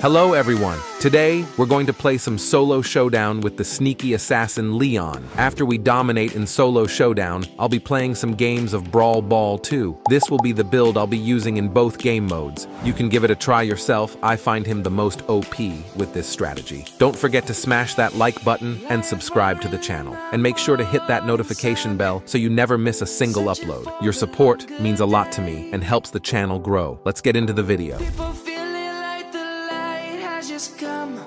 Hello everyone, today we're going to play some solo showdown with the sneaky assassin Leon. After we dominate in solo showdown, I'll be playing some games of Brawl Ball 2. This will be the build I'll be using in both game modes. You can give it a try yourself, I find him the most OP with this strategy. Don't forget to smash that like button and subscribe to the channel. And make sure to hit that notification bell so you never miss a single upload. Your support means a lot to me and helps the channel grow. Let's get into the video. Come,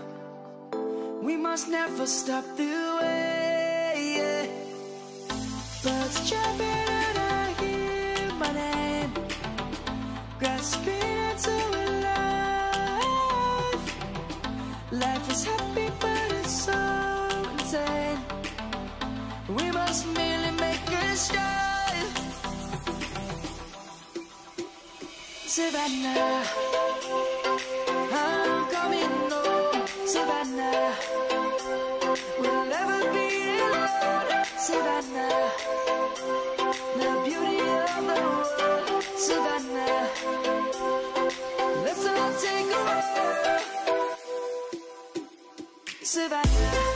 we must never stop the way, yeah. Birds jumping and I hear my name, grasping into life. Life is happy but it's so insane. We must merely make a start. Savannah, I'm coming. Savannah, we'll never be alone. Savannah, the beauty of the world. Savannah, let's all take a walk. Savannah.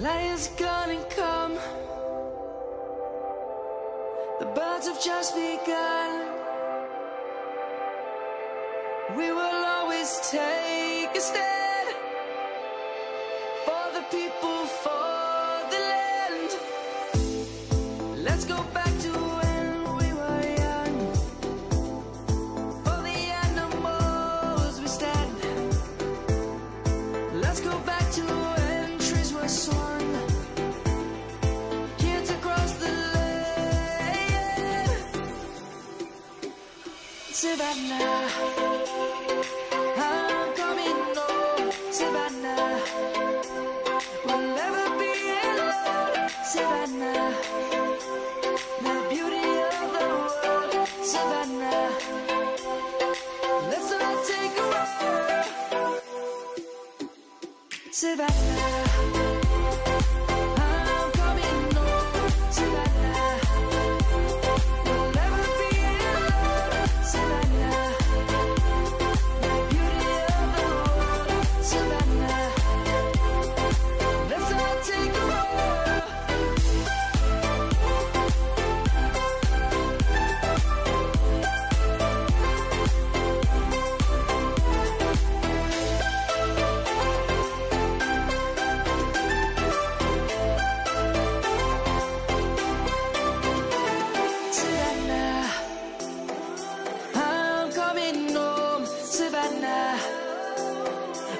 Lion's gonna come, the birds have just begun. We will always take a stand for the people, for the land. Let's go back to when we were young. For the animals we stand. Let's go back to when trees were swung. Savannah, I'm coming home. Savannah, we'll never be alone. Savannah, the beauty of the world. Savannah, let's all take a walk. Savannah.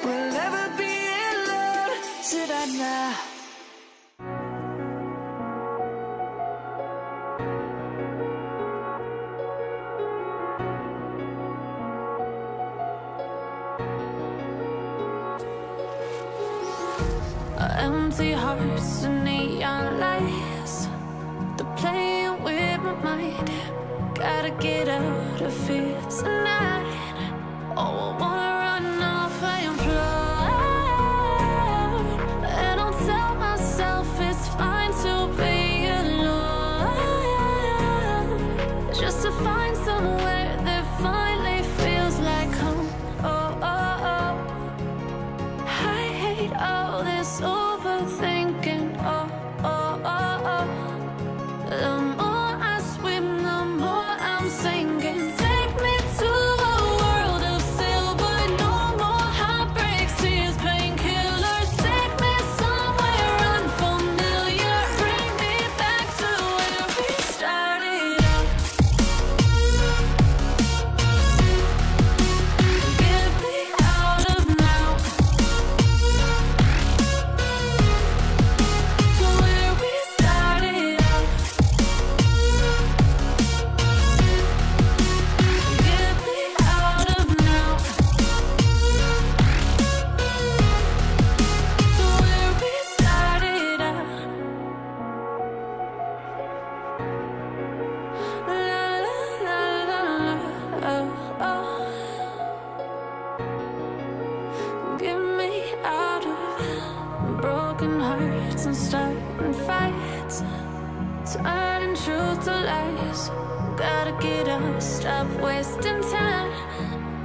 We'll never be alone, Savannah. Empty hearts and neon lights, they're playing with my mind. Gotta get out of here tonight. Oh, I wanna run off and fly, and I'll tell myself it's fine to be alone, just to find somewhere that finally feels like home. Oh, oh, oh, I hate all this overthinking. Oh, oh, oh, oh, the more I swim, the more I'm sinking. Take me to a world of silver. Get me out of broken hearts and starting fights, turning truth to lies. Gotta get up, stop wasting time.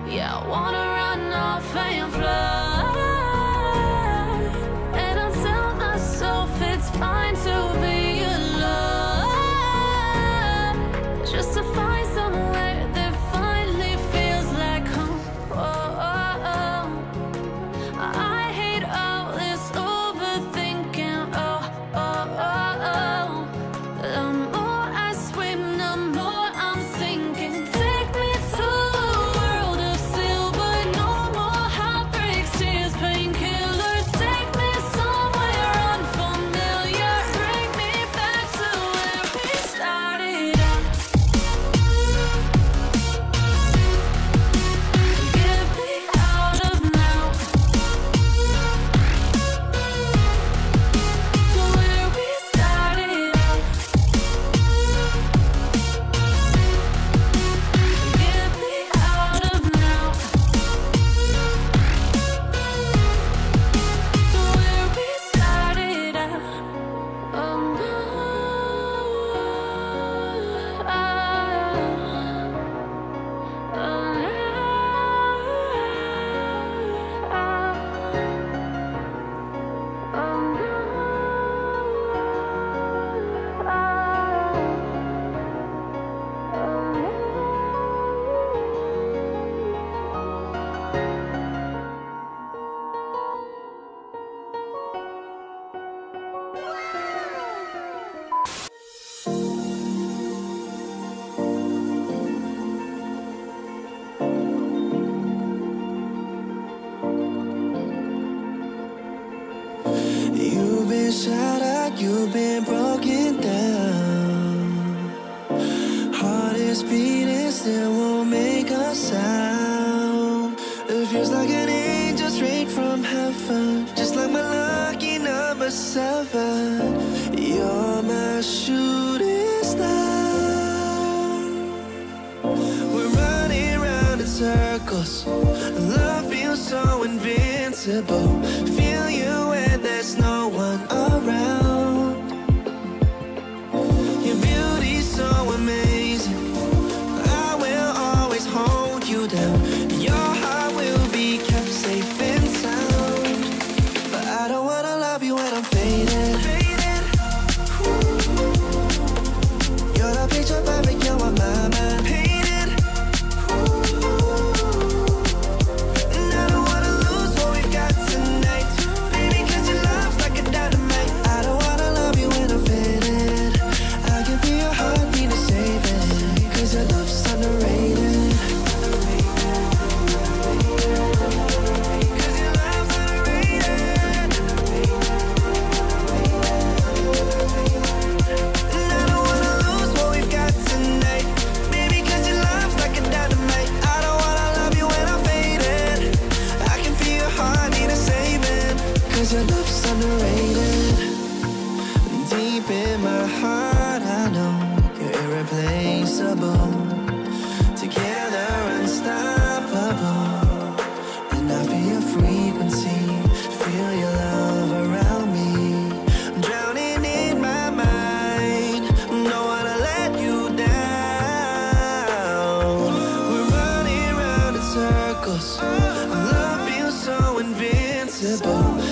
Yeah, I wanna run off and fly, and I tell myself it's fine to be alone, just to find somewhere that finally feels like home. Oh, I hate all this overthinking. Oh, the more I swim, the more I'm sinking. Take me to a world of silver. No more heartbreaks, tears, painkillers. Take me somewhere unfamiliar. Bring me back to where we started out. Get me out of now, to where we started out. Get me out of now, to where we started out. Oh no, You've been shot at, you've been broken down. Heart is beating, still won't make a sound. It feels like an angel straight from heaven, just like my lucky number 7. You're my shooting star. We're running round in circles. Love feels so invincible. Feel you. There's no one around. Your beauty's so amazing. I will always hold you down. Your heart will be kept safe and sound. But I don't wanna love you when I'm faded. You're the picture perfect, you're on my mind. Painted. And I don't wanna lose what we've got tonight. Your love's underrated. Deep in my heart, I know you're irreplaceable. Together, unstoppable. And I feel your frequency, feel your love around me. I'm drowning in my mind, don't wanna let you down. We're running round in circles. Love feels so invincible. Tonight,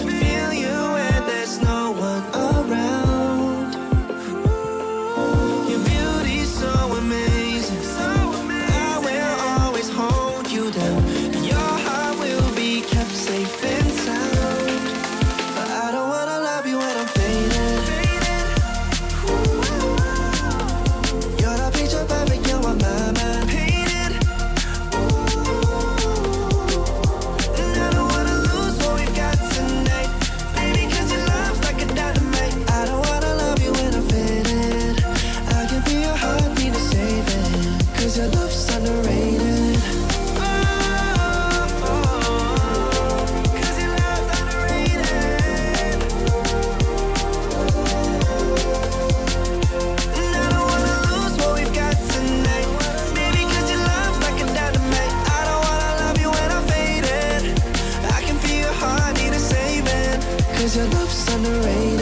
your love's underrated.